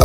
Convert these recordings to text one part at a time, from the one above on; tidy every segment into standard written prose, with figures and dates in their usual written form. I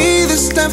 see the stuff